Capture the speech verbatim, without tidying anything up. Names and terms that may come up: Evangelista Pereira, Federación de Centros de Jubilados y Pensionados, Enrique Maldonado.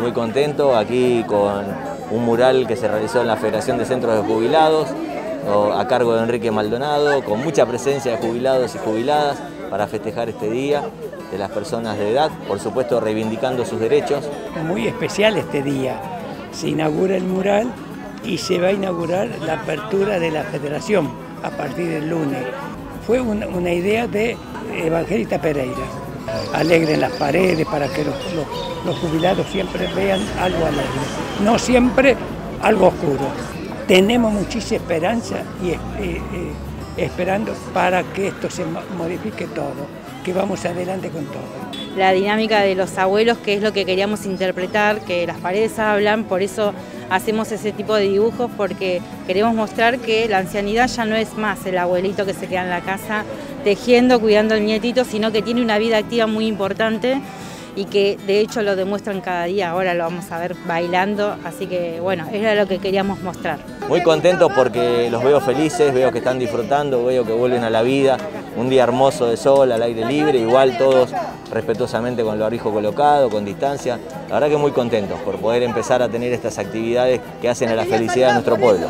muy contento aquí con un mural que se realizó en la Federación de Centros de Jubilados a cargo de Enrique Maldonado, con mucha presencia de jubilados y jubiladas para festejar este día de las personas de edad, por supuesto reivindicando sus derechos. Muy especial este día, se inaugura el mural y se va a inaugurar la apertura de la Federación a partir del lunes. Fue una, una idea de Evangelista Pereira, alegren las paredes para que los, los, los jubilados siempre vean algo alegre, no siempre algo oscuro. Tenemos muchísima esperanza y eh, eh, esperando para que esto se modifique todo, que vamos adelante con todo. La dinámica de los abuelos, que es lo que queríamos interpretar, que las paredes hablan, por eso hacemos ese tipo de dibujos, porque queremos mostrar que la ancianidad ya no es más el abuelito que se queda en la casa tejiendo, cuidando al nietito, sino que tiene una vida activa muy importante y que de hecho lo demuestran cada día, ahora lo vamos a ver bailando, así que bueno, era lo que queríamos mostrar. Muy contentos porque los veo felices, veo que están disfrutando, veo que vuelven a la vida, un día hermoso de sol, al aire libre, igual todos respetuosamente con el barbijo colocado, con distancia, la verdad que muy contentos por poder empezar a tener estas actividades que hacen a la felicidad de nuestro pueblo.